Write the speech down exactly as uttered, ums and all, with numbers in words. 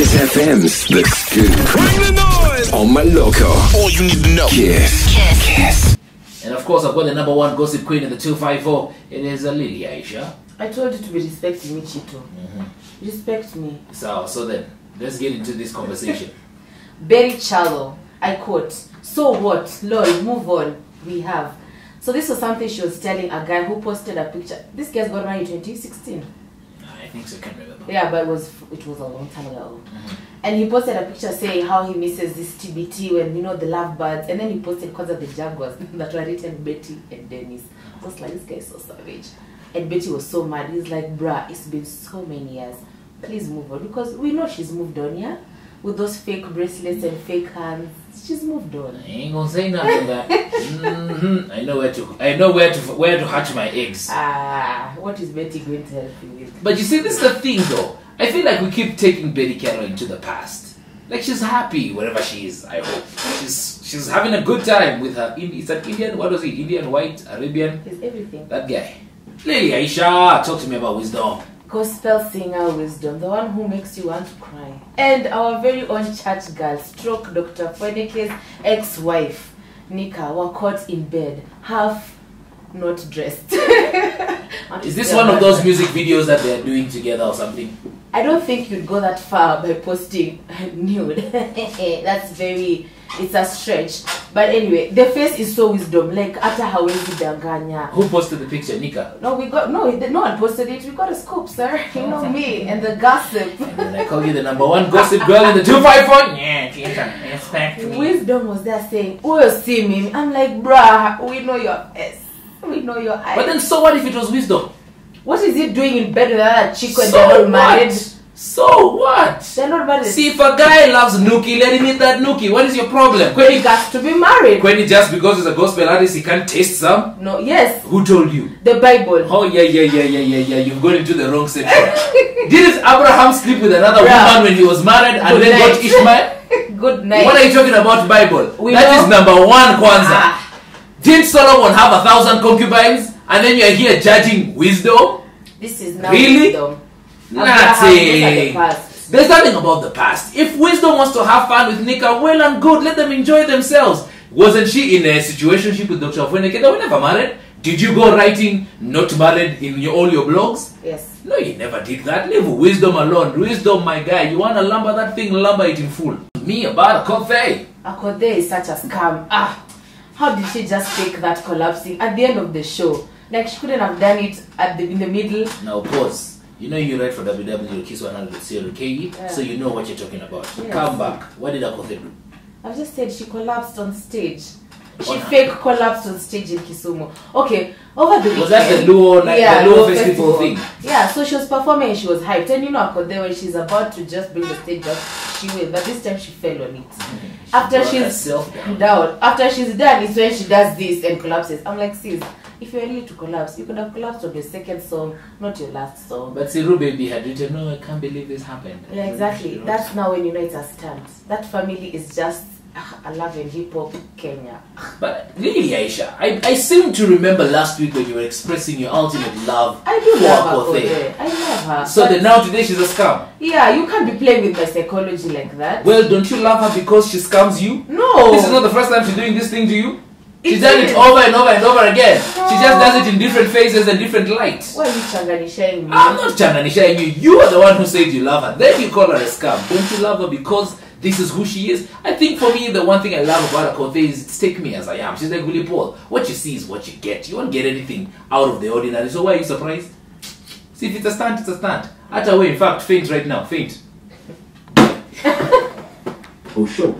Kiss F M's The Scoop. Bring the noise! On my local. All you need to know. Kiss. Kiss. Kiss. And of course, I've got the number one gossip queen in the two five four. It is a Lily Aisha. I told you to be respecting Michito. Mm-hmm. Respect me. So, so then, let's get into this conversation. Very shallow. I quote, so what? Lol, move on. We have. So this was something she was telling a guy who posted a picture. This guy's got married in twenty sixteen. I think so, I can't remember. Yeah, but it was, it was a long time ago. Mm-hmm. And he posted a picture saying how he misses this T B T when, you know, the lovebirds. And then he posted because of the Jaguars that were written Betty and Dennis. I was like, this guy is so savage. And Betty was so mad. He's like, bruh, it's been so many years. Please move on. Because we know she's moved on, yeah? With those fake bracelets and fake hands. She's moved on. I ain't gonna say nothing that. Mm-hmm. I know where to I know where to where to hatch my eggs. Ah, what is Betty going to help you with? But you see, this is the thing though. I feel like we keep taking Betty Carol into the past. Like she's happy wherever she is, I hope. She's she's having a good time with her is that Indian? What was he? Indian, white, Arabian? He's everything. That guy. Lady Aisha, talk to me about Weezdom. Gospel singer Weezdom, the one who makes you want to cry. And our very own church girl, stroke Doctor Fweneke's ex-wife, Nicah, were caught in bed, half not dressed. Is this one of those music videos that they're doing together or something? I don't think you'd go that far by posting nude. That's very, it's a stretch. But anyway, the face is so Weezdom. Like, after how is it Danganya? Who posted the picture? Nicah? No, we got, no, no one posted it. We got a scoop, sir. You know me and the gossip. And then I call you the number one gossip girl in the two five four. Yeah, Nicah, respect me. Weezdom was there saying, oh, you see me. I'm like, bruh, we know your ass. We know your eyes. But then, so what if it was Weezdom? What is he doing in bed with another chick when so they're not married? So what? They're not married. See, if a guy loves Nookie, let him eat that Nookie. What is your problem? When he has to be married. When he just because he's a gospel artist, he can't taste some? No, yes. Who told you? The Bible. Oh, yeah, yeah, yeah, yeah, yeah, yeah. You've gone into the wrong section. Didn't Abraham sleep with another yeah. woman when he was married and Good then night. got Ishmael? Good night. What are you talking about, Bible? We that know. is number one, Kwanzaa. Ah. Did Solomon have a thousand concubines and then you're here judging Weezdom? This is not really? Weezdom. Nothing. There's nothing about the past. If Weezdom wants to have fun with Nicah, well and good, let them enjoy themselves. Wasn't she in a situationship with Doctor Fweneke? They were never married. Did you go writing not married in your, all your blogs? Yes. No, you never did that. Leave Weezdom alone. Weezdom, my guy. You want to lumber that thing, lumber it in full. Me about Akothee. Akothee is such a scam. Ah. How did she just take that collapsing at the end of the show? Like she couldn't have done it at the, in the middle. Now pause. You know you write for W W E Kiss one hundred Kenya, yeah. so you know what you're talking about. Yes. Come back. What did Akothee do? I've just said she collapsed on stage. She on fake her. collapsed on stage in Kisumu. Okay, over the weekend. Was that the Luo, like, yeah, the Luo festival, festival thing? Yeah, so she was performing and she was hyped. And you know Akothee, when she's about to just bring the stage up, she will. But this time she fell on it. Mm-hmm. After she she's down. down, after she's done, it's when she does this and collapses. I'm like, sis, if you're ready to collapse, you could have collapsed on the second song, not your last song. But Siru Baby had written, no, I can't believe this happened. Yeah, exactly. That's now when you know it's a stunt. That family is just uh, a love and hip hop Kenya. But really, Aisha, I, I seem to remember last week when you were expressing your ultimate love I do for love Akothee. I love her. So then now today she's a scam. Yeah, you can't be playing with my psychology like that. Well, don't you love her because she scams you? No. This is not the first time she's doing this thing to you. She it does is. it over and over and over again. Oh. She just does it in different phases and different lights. Why are you changanishing me? I'm not changanishing you. You are the one who said you love her. Then you call her a scam. Don't you love her because this is who she is? I think for me, the one thing I love about Akothee is it's take me as I am. She's like Willie Paul. What you see is what you get. You won't get anything out of the ordinary. So why are you surprised? See, if it's a stunt, it's a stunt. At her way, in fact, faint right now. Faint. Oh, sure.